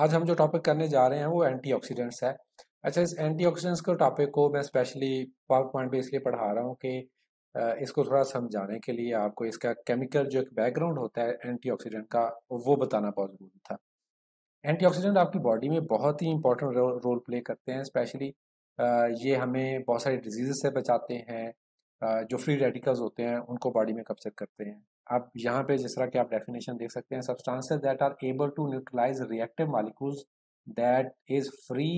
आज हम जो टॉपिक करने जा रहे हैं वो एंटीऑक्सीडेंट्स है। अच्छा, इस एंटीऑक्सीडेंट्स के टॉपिक को मैं स्पेशली पावर पॉइंट पे इसलिए पढ़ा रहा हूँ कि इसको थोड़ा समझाने के लिए आपको इसका केमिकल जो एक बैकग्राउंड होता है एंटीऑक्सीडेंट का वो बताना बहुत जरूरी था। एंटीऑक्सीडेंट आपकी बॉडी में बहुत ही इंपॉर्टेंट रोल प्ले करते हैं। स्पेशली ये हमें बहुत सारी डिजीज़ से बचाते हैं, जो फ्री रेडिकल्स होते हैं उनको बॉडी में कब्जा करते हैं। अब यहाँ पे जिस तरह कि आप डेफिनेशन देख सकते हैं, substances that are able to neutralise reactive molecules that is free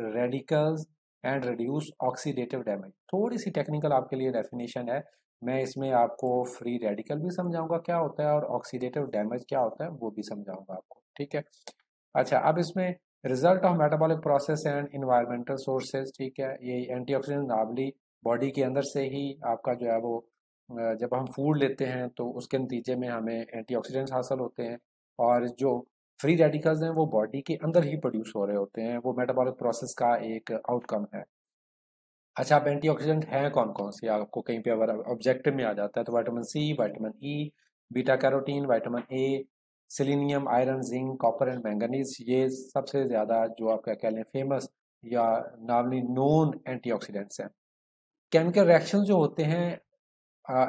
radicals and reduce oxidative damage. थोड़ी सी टेक्निकल आपके लिए डेफिनेशन है, मैं इसमें आपको फ्री रेडिकल भी समझाऊंगा क्या होता है और ऑक्सीडेटिव डैमेज क्या होता है वो भी समझाऊंगा आपको, ठीक है। अच्छा, अब इसमें result of metabolic process and environmental sources, ठीक है। ये एंटीऑक्सीडेंट नॉर्मली बॉडी के अंदर से ही आपका जो है वो जब हम फूड लेते हैं तो उसके नतीजे में हमें एंटीऑक्सीडेंट्स हासिल होते हैं, और जो फ्री रेडिकल्स हैं वो बॉडी के अंदर ही प्रोड्यूस हो रहे होते हैं, वो मेटाबॉलिक प्रोसेस का एक आउटकम है। अच्छा, आप एंटीऑक्सीडेंट हैं कौन कौन से, आपको कहीं पे अगर ऑब्जेक्टिव में आ जाता है तो vitamin C, vitamin E, beta carotene, vitamin A, selenium, iron, zinc, copper and manganese, ये सबसे ज़्यादा जो आपका कह लें फेमस या नॉर्मली नोन एंटीऑक्सीडेंट्स हैं। केमिकल रिएक्शन जो होते हैं,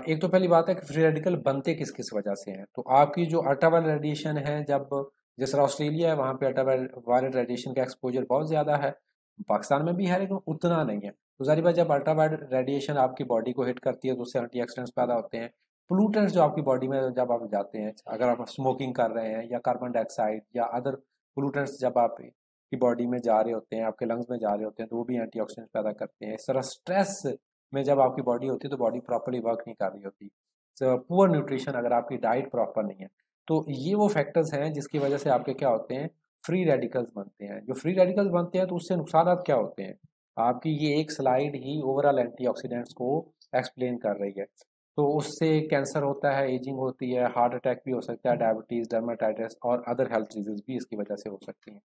एक तो पहली बात है कि फ्री रेडिकल बनते किस किस वजह से हैं, तो आपकी जो अल्ट्रावायलेट रेडिएशन है, जब जिस तरह ऑस्ट्रेलिया है वहाँ पे अल्ट्रावायलेट रेडिएशन का एक्सपोजर बहुत ज़्यादा है, पाकिस्तान में भी है लेकिन उतना नहीं है, तो जाहिर बात जब अल्ट्रावायलेट रेडिएशन आपकी बॉडी को हिट करती है तो उससे एंटीऑक्सीडेंट्स पैदा होते हैं। पोलूटेंट्स जो आपकी बॉडी में जब आप जाते हैं, अगर आप स्मोकिंग कर रहे हैं या कार्बन डाइऑक्साइड या अदर पोलूटेंट्स जब आपकी बॉडी में जा रहे होते हैं, आपके लंग्स में जा रहे होते हैं, तो वो भी एंटीऑक्सीडेंट्स पैदा करते हैं। इस तरह स्ट्रेस में जब आपकी बॉडी होती है तो बॉडी प्रॉपरली वर्क नहीं कर रही होती, तो पुअर न्यूट्रिशन, अगर आपकी डाइट प्रॉपर नहीं है, तो ये वो फैक्टर्स हैं जिसकी वजह से आपके क्या होते हैं, फ्री रेडिकल्स बनते हैं। जो फ्री रेडिकल्स बनते हैं तो उससे नुकसान क्या होते हैं आपकी, ये एक स्लाइड ही ओवरऑल एंटीऑक्सीडेंट्स को एक्सप्लेन कर रही है। तो उससे कैंसर होता है, एजिंग होती है, हार्ट अटैक भी हो सकता है, डायबिटीज़, डर्माटाइटिस और अदर हेल्थ डिजीज भी इसकी वजह से हो सकती हैं।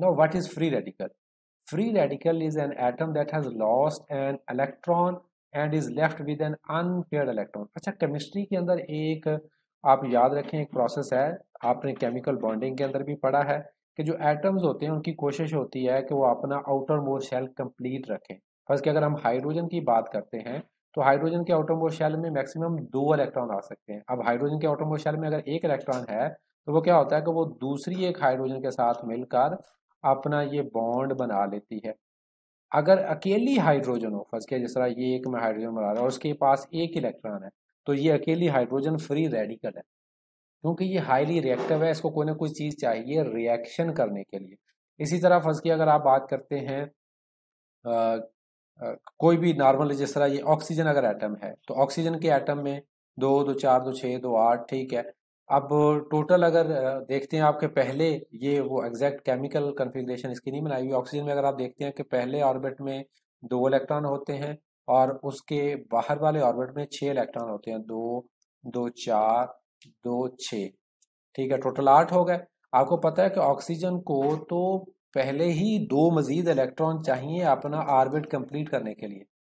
Now what is free radical? Free radical is an atom that has lost an electron and is left with an unpaired electron. अच्छा, केमिस्ट्री के अंदर एक आप याद रखें एक प्रोसेस है, आपने केमिकल बॉन्डिंग के अंदर भी पढ़ा है कि जो एटम्स होते हैं उनकी कोशिश होती है कि वो अपना आउटर मोस्ट शेल कंप्लीट रखें। फर्स्ट, अगर हम हाइड्रोजन की बात करते हैं तो हाइड्रोजन के आउटर मोस्ट शेल में मैक्सिमम 2 इलेक्ट्रॉन आ सकते हैं। अब हाइड्रोजन के आउटर मोस्ट शेल में अगर 1 इलेक्ट्रॉन है तो वो क्या होता है कि वो दूसरी एक हाइड्रोजन के साथ मिलकर अपना ये बॉन्ड बना लेती है। अगर अकेली हाइड्रोजन हो, फर्स्ट क्या जिस तरह ये एक मैं हाइड्रोजन बना रहा हूँ, उसके पास 1 इलेक्ट्रॉन है, तो ये अकेली हाइड्रोजन फ्री रेडिकल है, क्योंकि ये हाईली रिएक्टिव है, इसको कोई ना कोई चीज़ चाहिए रिएक्शन करने के लिए। इसी तरह फर्स्ट की अगर आप बात करते हैं कोई भी नॉर्मल जिस तरह ये ऑक्सीजन अगर एटम है तो ऑक्सीजन के एटम में 2, 2, 4, 2, 6, 2, 8, ठीक है। अब टोटल अगर देखते हैं आपके पहले, ये वो एग्जैक्ट केमिकल कन्फिग्रेशन इसकी नहीं बनाई हुई। ऑक्सीजन में अगर आप देखते हैं कि पहले ऑर्बिट में 2 इलेक्ट्रॉन होते हैं और उसके बाहर वाले ऑर्बिट में 6 इलेक्ट्रॉन होते हैं, 2, 2, 4, 2, 6, ठीक है, टोटल 8 हो गए। आपको पता है कि ऑक्सीजन को तो पहले ही 2 मजीद इलेक्ट्रॉन चाहिए अपना ऑर्बिट कंप्लीट करने के लिए,